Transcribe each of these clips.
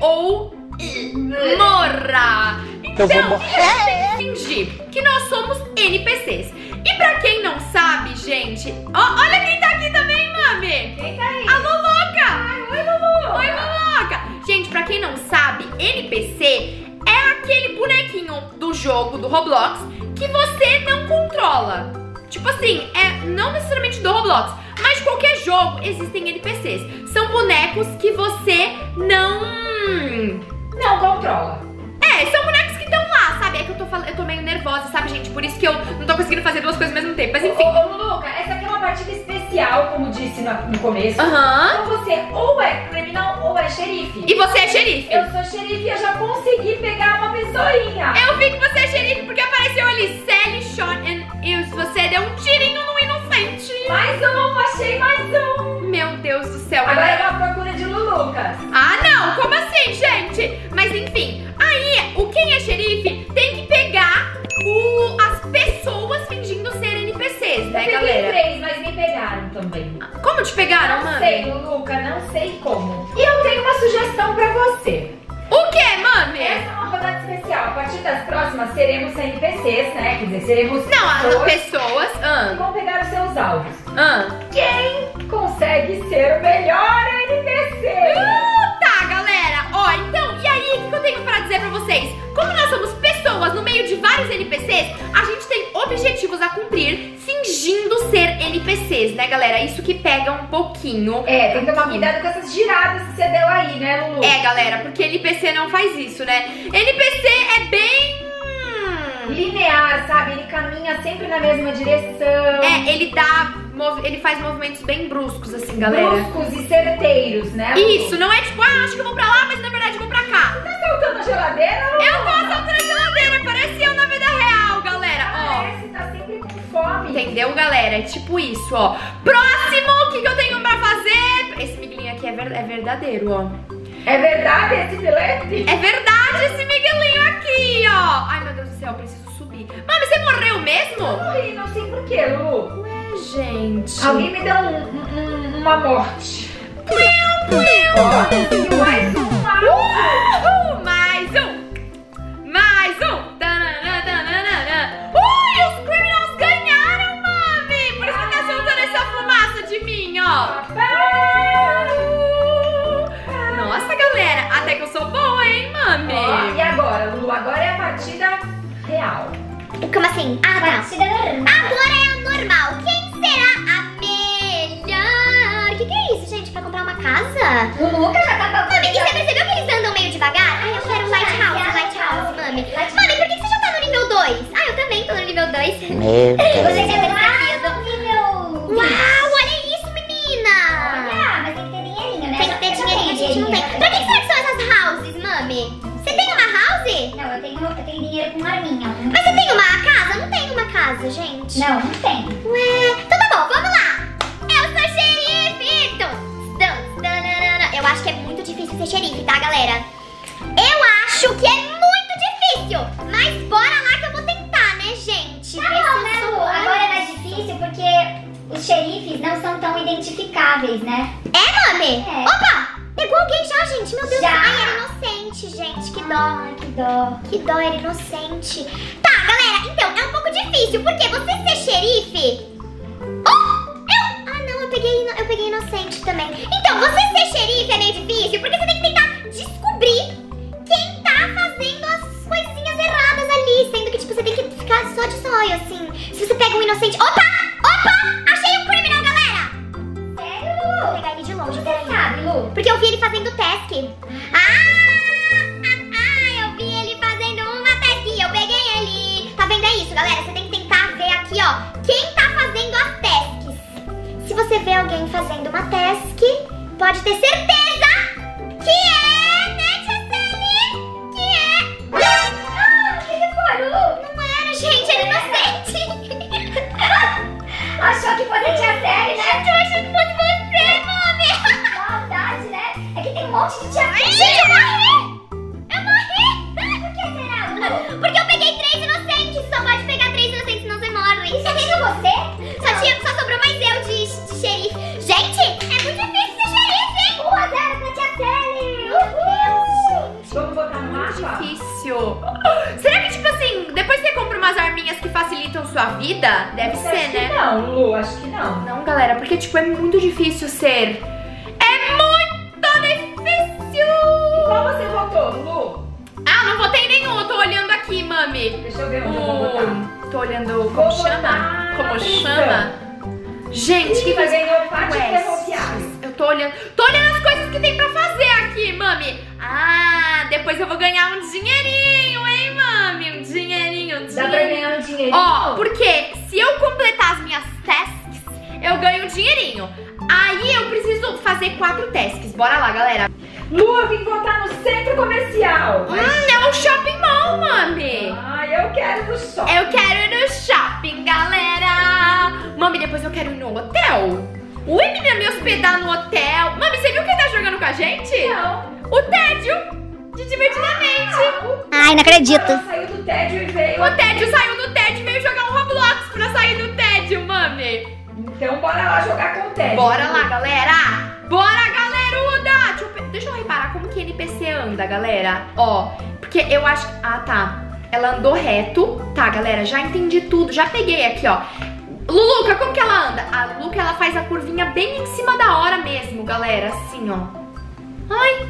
ou morra. Então o que a gente tem que fingir? Que nós somos NPCs. E pra quem não sabe, gente, ó, olha quem tá aqui também, mami. Quem tá aí? A Loloca. Ai, oi, Lulu. Oi, Loloca. Gente, pra quem não sabe, NPC é aquele bonequinho do jogo, do Roblox, que você não controla. Tipo assim, é não necessariamente do Roblox, mas de qualquer jogo existem NPCs. São bonecos que você não controla. É, são bonecos que estão lá, sabe? É que eu tô meio nervosa, sabe, gente? Por isso que eu não tô conseguindo fazer duas coisas ao mesmo tempo, mas enfim. Ô, Luca, essa aqui é uma partida especial, como disse no começo. Então você ou é criminal ou é xerife. E você é xerife? Eu sou xerife e eu já consegui pegar uma pessoinha. Eu vi que você é xerife porque apareceu ali Sally, Sean e você deu um tirinho no inocente. Mais um, achei mais um. Meu Deus do céu. Agora é uma procura de Lulucas. Ah, não, como assim, gente? Mas enfim, aí o quem é xerife tem que pegar as pessoas fingindo ser NPCs, né, galera? Eu peguei três, mas me pegaram também. Como te pegaram, mano? Não sei, Luluca, não sei como. E eu tenho uma sugestão pra você. O que, mami? Essa é uma rodada especial. A partir das próximas, seremos NPCs, né? Quer dizer, seremos pessoas que vão pegar os seus alvos. Quem consegue ser o melhor NPC? Tá, galera. Ó, então, e aí, o que eu tenho pra dizer pra vocês? Como nós somos pessoas no meio de vários NPCs, a gente tem objetivos a cumprir fingindo ser NPCs, né, galera? Isso que pega um pouquinho. É, tem que tomar cuidado com essas giradas que você deu aí, né, Lulu? É, galera, porque NPC não faz isso, né? NPC é bem linear, sabe? Ele caminha sempre na mesma direção. É, ele faz movimentos bem bruscos, assim, galera. Bruscos e certeiros, né, Lulu? Isso, não é tipo, ah, acho que eu vou pra lá, mas na verdade eu vou pra cá. Você tá saltando a geladeira? Eu tô saltando a geladeira, parece eu na vida real, galera. Parece, tá sempre com fome. Entendeu, galera? É tipo isso, ó. Próximo, o que eu tenho pra fazer? Esse miguelinho aqui é verdadeiro, ó. É verdade esse filete? É verdade esse miguelinho aqui, ó. Ai, meu Deus do céu, eu preciso subir. Mami, você morreu mesmo? Eu morri, não sei por quê, Lu. Ué, gente. Alguém me deu uma morte. Ó, mais um. Mais um. Mais um. Ui, os criminals ganharam, mami. Por isso que tá soltando essa fumaça de mim, ó. Nossa, galera, até que eu sou boa, hein, mami? Ó, e agora, Lu? Agora é a partida real. Como assim? Ah, tá. Partida normal. Agora é a normal. Quem será a melhor? O que é isso, gente? Pra comprar uma casa? Lulu, mami, e você percebeu que eles andam meio devagar? Ai, eu quero um lighthouse, mami. Mami, por que você já tá no nível 2? Ah, eu também tô no nível 2. Meu Deus. Você já tá no nível 2. Uau, olha isso, menina. Olha, mas tem que ter dinheirinho, né? Tem que ter dinheirinho, gente não tem. Pra que será que são essas houses, mami? Você tem uma house? Não, eu tenho dinheiro com uma arminha. Mas você tem uma casa? Não tem uma casa, gente. Não, não tem. Ué, então tá bom, vamos lá. Eu sou xerife. Eu acho que é muito difícil ser xerife, tá, galera? Eu acho que é muito difícil. Mas bora lá que eu vou tentar, né, gente? Tá bom, né, Lu? Agora é mais difícil porque os xerifes não são tão identificáveis, né? É, mami? É. Opa! Pegou alguém já, gente? Meu Deus, ai, era inocente, gente. Que dó. Ai, que dó. Que dó, era inocente. Tá, galera, então, é um pouco difícil, porque você ser xerife... Ah, não, eu peguei inocente também. Então, você ser xerife é meio difícil, porque você tem que tentar descobrir quem tá fazendo as coisinhas erradas ali, sendo que, tipo, você tem que ficar só de zóio, assim. Se você pega um inocente... Opa! Achei um criminal, galera! Sério, Lu? Vou pegar ele de longe. Como você sabe, Lu? Porque eu vi ele fazendo task. Eu vi ele fazendo uma task e eu peguei ele. Tá vendo? É isso, galera. Você tem que tentar ver aqui, ó, quem tá fazendo as tasks. Se você vê alguém fazendo uma task, pode ter certeza que é, né, Tia Sally? Que é... Ah, o que foi, Lu? Não era, gente. Era inocente. Achou que fosse a Tia Sally, né? Eu achei que fosse você, mami. Maldade, né? É que tem um monte de Tia Sally. Gente, eu morri. Por que será, Lu? Porque eu peguei três inocentes. Só pode pegar três inocentes, senão você morre. Só tem você? Só sobrou mais eu de xerife. Gente, é muito difícil ser xerife, hein? difícil. Será que, tipo assim, depois você compra umas arminhas que facilitam sua vida? Deve ser, né? Não, Lu, acho que não. Não, galera, porque, tipo, é muito difícil ser. É muito difícil! E qual você votou, Lu? Ah, não votei em nenhum, eu tô olhando aqui, mami. Deixa eu ver onde eu vou votar. Tô olhando como vou chama? Votar. Como chama? Gente, que vai ganhar o par de ferroviários. Eu tô olhando. Tô olhando as coisas que tem pra fazer aqui, mami. Ah, depois eu vou ganhar um dinheirinho, hein, mami? Um dinheirinho, um dinheirinho. Dá pra ganhar um dinheirinho? Ó, porque se eu completar as minhas tasks, eu ganho um dinheirinho. Aí eu preciso fazer 4 tasks. Bora lá, galera. Lu, eu vim votar no centro comercial. É um shopping mall, mami. Ah, eu quero ir no shopping. Eu quero ir no shopping, galera. Mami, depois eu quero ir no hotel. Ui, menina, me hospedar no hotel. Mami, você viu quem tá jogando com a gente? Não. O tédio de Divertidamente. Ai, não acredito. Saiu do tédio e veio... O tédio saiu do tédio e veio jogar um Roblox pra sair do tédio, mami. Então bora lá jogar com o tédio. Bora lá, galera. Bora, galeruda. Deixa eu reparar como que NPC anda, galera. Ó, porque eu acho... Ah, tá. Ela andou reto. Tá, galera, já entendi tudo. Já peguei aqui, ó. Luluca, como que ela anda? A Luca, ela faz a curvinha bem em cima da hora mesmo, galera. Assim, ó. Ai.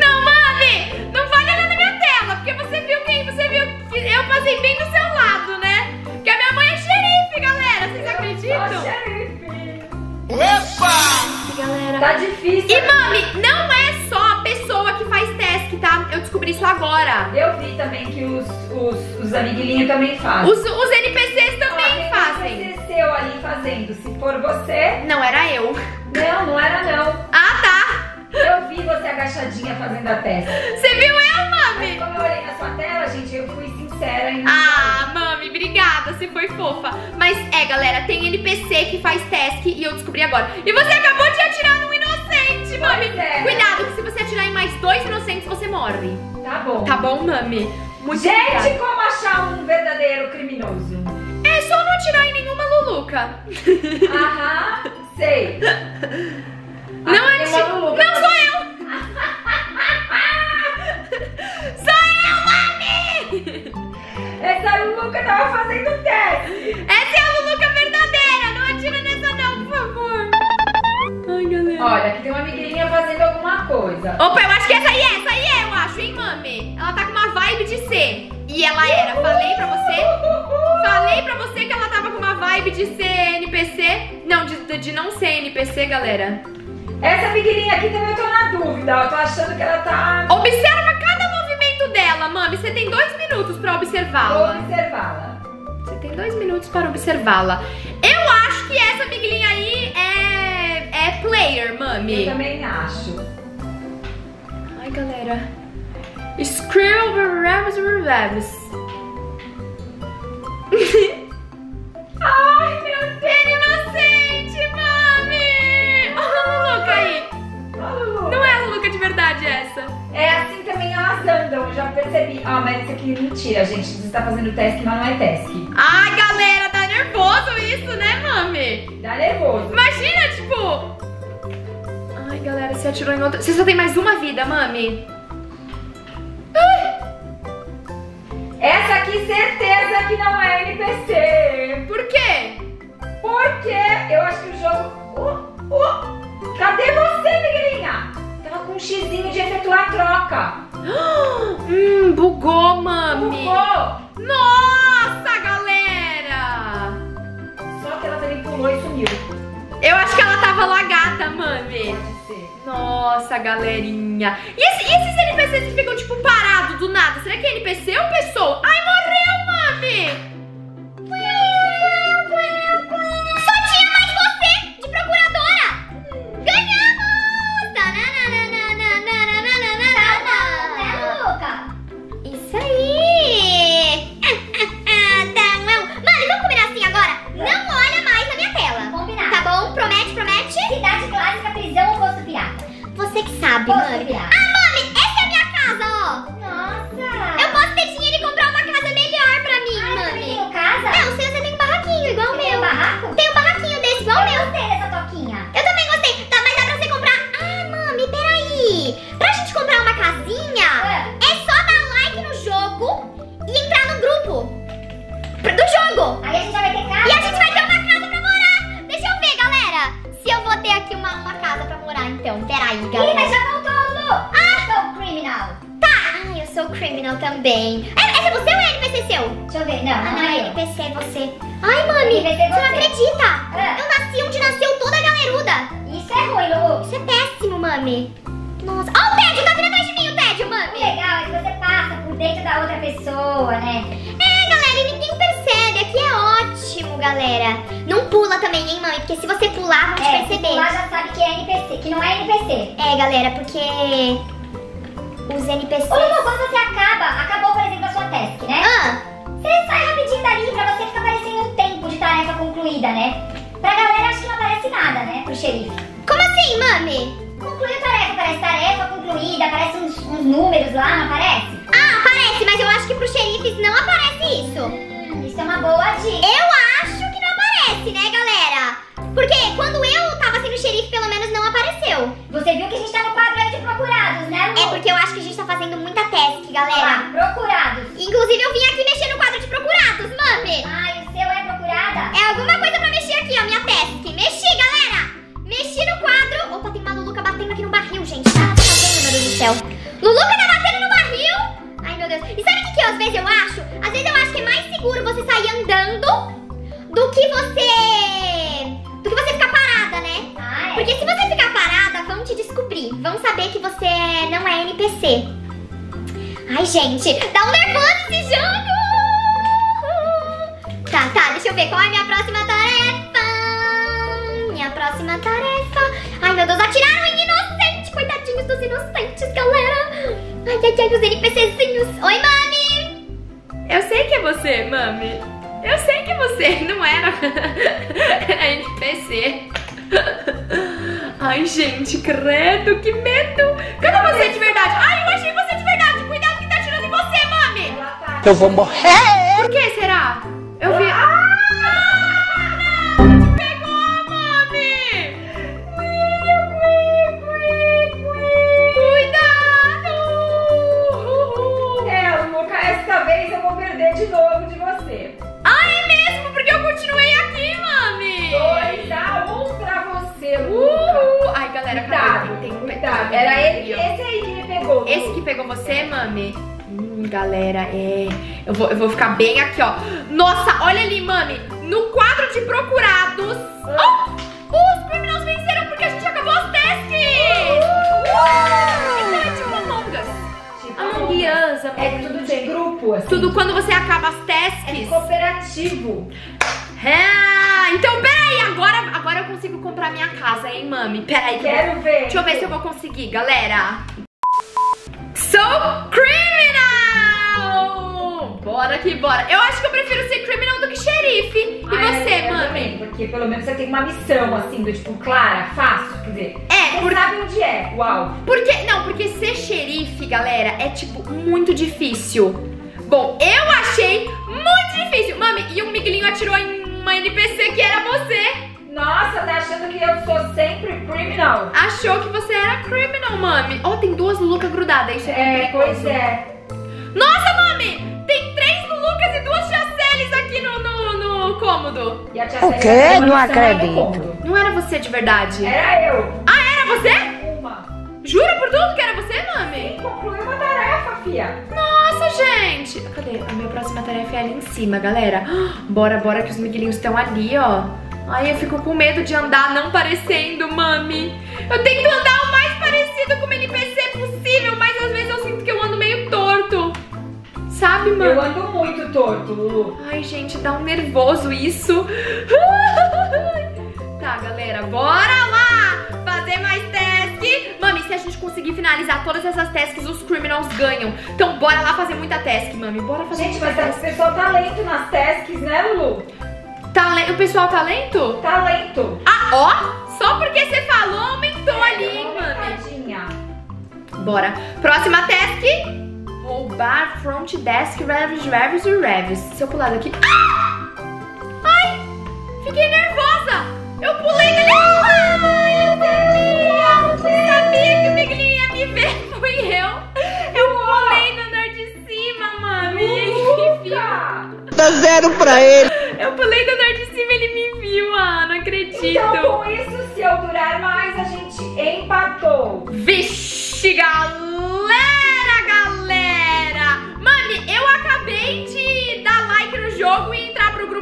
Não, mami! Não vai olhar na minha tela, porque você viu quem? Você viu que eu passei bem do seu lado, né? Porque a minha mãe é xerife, galera. Vocês acreditam? Opa! Galera. Tá difícil. E, mami, não é só a pessoa que faz task, tá? Eu descobri isso agora. Eu vi também que os amiguinhos também fazem. Os NPCs também fazem. Tem um NPC seu ali fazendo. Se for você... Não, era eu. Não, não era não. Ah, tá. Eu vi você agachadinha fazendo a task. Você viu eu, mami? Mas como eu olhei na sua tela, gente, eu fui sincera. Ah, mami, obrigada. Você foi fofa. Mas é, galera, tem NPC que faz task e eu descobri agora. E você acabou de atirar num inocente, mami. É. Cuidado, que se você atirar em mais 2 inocentes, você morre. Tá bom. Tá bom, mami? Muito gente, obrigada. Como achar um verdadeiro criminoso? É só não atirar em nenhuma Luluca. Aham, sei. Não é uma Luluca. Não, sou eu. Sou eu, mami. Essa Luluca tava fazendo teste. Essa é a Luluca verdadeira. Não atira nessa não, por favor. Ai, galera. Olha, aqui tem uma amiguinha fazendo alguma coisa. Opa, eu acho que essa aí é, eu acho, hein, mami? Ela tá com uma vibe de ser. E ela era, falei pra você. Falei pra você que ela tava com uma vibe de ser NPC. Não, de não ser NPC, galera. Essa amiguinha aqui também eu tô na dúvida. Eu tô achando que ela tá... Observa cada movimento dela, mami. Você tem 2 minutos pra observá-la. Vou observá-la. Você tem 2 minutos para observá-la. Eu acho que essa amiguinha aí é player, mami. Eu também acho. Ai, galera. Screw Rams Rams. Ai, meu Deus. Não é a Luluca de verdade essa. É assim também elas andam, eu já percebi. Ah, mas isso aqui é mentira, gente. Você tá fazendo task, mas não é task. Ai, galera, tá nervoso isso, né, mami? Tá nervoso. Imagina, tipo... Ai, galera, você atirou em outra... Você só tem mais uma vida, mami. Essa aqui, certeza que não é NPC. Por quê? Porque eu acho que o jogo... Cadê você, miguelinha? Tava com um xizinho de efetuar a troca. Bugou, mami. Bugou. Nossa, galera. Só que ela também pulou e sumiu. Eu acho que ela tava lagada, mami. Pode ser. Nossa, galerinha. E esses NPCs que ficam, tipo, parados do nada? Será que é NPC ou pessoa? Ai, morreu, mami. Casa, ó. Nossa. Eu posso ter dinheiro e comprar uma casa melhor pra mim, mami. também. Essa é você ou é NPC seu? Deixa eu ver, não. Ah, não, é NPC, é você. Ai, mami, você não acredita? Ah. Eu nasci onde nasceu toda a galeruda. Isso é ruim, Lu. Isso é péssimo, mami. Nossa. Ó, o tédio, tá vindo atrás de mim, o tédio, mami. O legal é que você passa por dentro da outra pessoa, né? É, galera, e ninguém percebe. Aqui é ótimo, galera. Não pula também, hein, mãe? Porque se você pular, vão te perceber. Se pular, já sabe que é NPC, que não é NPC. É, galera, porque... os NPCs... Olha, quando você acabou, por exemplo, a sua task, né? Você sai rapidinho dali pra você ficar parecendo um tempo de tarefa concluída, né? Pra galera, acho que não aparece nada, né? Pro xerife. Como assim, mami? Concluiu a tarefa, parece tarefa concluída, aparece uns números lá, não aparece? Ah, aparece, mas eu acho que pro xerife não aparece isso. Isso é uma boa dica. Eu acho que não aparece, né, galera? Porque quando eu tava sendo xerife, pelo menos não apareceu. Você viu que a gente tá no quadro de procurados, né, Lu? É porque eu acho que a gente tá fazendo muita task, galera. Ah, procurados. Inclusive, eu vim aqui mexer no quadro de procurados, mami. Ah, e o seu é procurada? É alguma coisa pra mexer aqui, ó, minha task. Mexi, galera. Mexi no quadro. Opa, tem uma Luluca batendo aqui no barril, gente. Ah, tá vendo, meu Deus do céu. Luluca tá batendo no barril. Ai, meu Deus. E sabe o que às vezes eu acho? Às vezes eu acho que é mais seguro você sair andando do que você ficar parada, né? Ah, é. Porque se você ficar parada, vão te descobrir. Vão saber que você não é NPC. Ai, gente, dá um nervoso esse jogo! Tá, deixa eu ver qual é a minha próxima tarefa. Ai, meu Deus, atiraram em inocente. Coitadinhos dos inocentes, galera. Ai, os NPCzinhos. Oi, mami! Eu sei que é você, mami. Eu sei que você não era NPC. Ai, gente, credo, que medo. Cadê você de verdade? Ai, eu achei você de verdade. Cuidado que tá atirando em você, mami. Eu vou morrer. Por que será? Eu vi... Ah, não, te pegou, mami. Cuidado. É, Luca, essa vez eu vou perder de novo de você. Ah, é mesmo? Porque eu continuei aqui, mami. 2-1 pra você. Ai, galera, cuidado, cuidado. Era ele, esse aí que me pegou. Esse que pegou você, mami? Galera, é... Eu vou ficar bem aqui, ó. Nossa, olha ali, mami. No quadro de procurados... os criminosos venceram porque a gente acabou as testes. Então é tipo longas. É tudo de grupo, assim. Tudo quando você acaba as tasks. É cooperativo. Ah, então peraí, agora eu consigo comprar minha casa, hein, mami? Peraí. Quero ver. Deixa eu ver se eu vou conseguir, galera. Sou criminal! Bora que bora. Eu acho que eu prefiro ser criminal do que xerife. E você, mami? Também, porque pelo menos você tem uma missão, assim, do tipo, clara, fácil, quer dizer... Você sabe onde é, uau. Porque ser xerife, galera, é tipo muito difícil. Bom, eu achei muito difícil. Mami, e o Miguelinho atirou em uma NPC que era você. Nossa, tá achando que eu sou sempre criminal? Achou que você era criminal, mami. Ó, tem 2 Lulucas grudadas, isso é perigoso. Pois é. Nossa, mami, tem 3 Lulucas e 2 Chaceles aqui no cômodo. E a Chacele, o quê? Não acredito. Não era você de verdade. Era eu. Ah, você? Uma. Jura por tudo que era você, mami? Sim, concluiu uma tarefa, fia. Nossa, gente. Cadê? A minha próxima tarefa é ali em cima, galera. Bora que os miguelinhos estão ali, ó. Ai, eu fico com medo de andar não parecendo, mami. Eu tento andar o mais parecido com o NPC possível, mas às vezes eu sinto que eu ando meio torto. Sabe, mami? Eu ando muito torto, Lulu. Ai, gente, dá um nervoso isso. Tá, galera, bora lá fazer mais task. Mami, se a gente conseguir finalizar todas essas tasks, os criminals ganham. Então bora lá fazer muita task, mami. Bora fazer gente, mas task. O pessoal tá lento nas tasks, né, Lulu? O pessoal tá lento? Tá lento. Ah, ó, só porque você falou, aumentou ali, hein, mami. Tadinha. Bora, próxima task. Roubar front desk, revis. Se eu pular daqui... Ah! Ai, fiquei nervosa. Eu pulei, galera! Ai, eu sabia que o Miguelinho ia me ver, fui eu. Eu pulei no andar de cima, mami, ele me viu. Dá 0 pra ele. Eu pulei no andar de cima, ele me viu, ah, não acredito. Então, com isso, se eu durar mais, a gente empatou. Vixe, galera!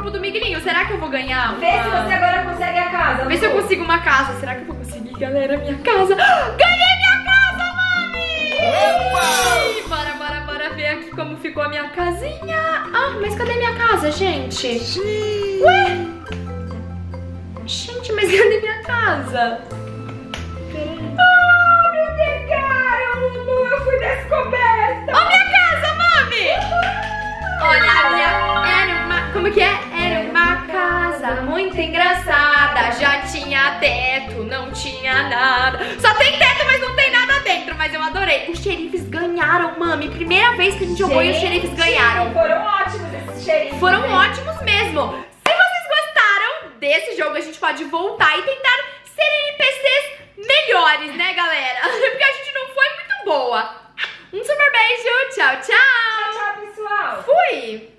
grupo do Migrinho. Será que eu vou ganhar uma... Vê se você agora consegue a casa. Vê se eu consigo uma casa. Será que eu vou conseguir, galera, minha casa? Ganhei minha casa, mami! Opa! Bora ver aqui como ficou a minha casinha. Ah, mas cadê minha casa, gente? Sim. Ué? Gente, mas cadê minha casa? Ah, me pegaram, Lulu, eu fui descoberta. Ó, minha casa, mami! Olha, a minha... Como que é? Era uma casa muito engraçada. Já tinha teto, não tinha nada. Só tem teto, mas não tem nada dentro. Mas eu adorei. Os xerifes ganharam, mami. Primeira vez que a gente jogou e os xerifes ganharam. Foram ótimos esses xerifes. Foram ótimos mesmo. Se vocês gostaram desse jogo, a gente pode voltar e tentar ser NPCs melhores, né, galera? Porque a gente não foi muito boa. Um super beijo. Tchau, tchau. Tchau, tchau, pessoal. Fui.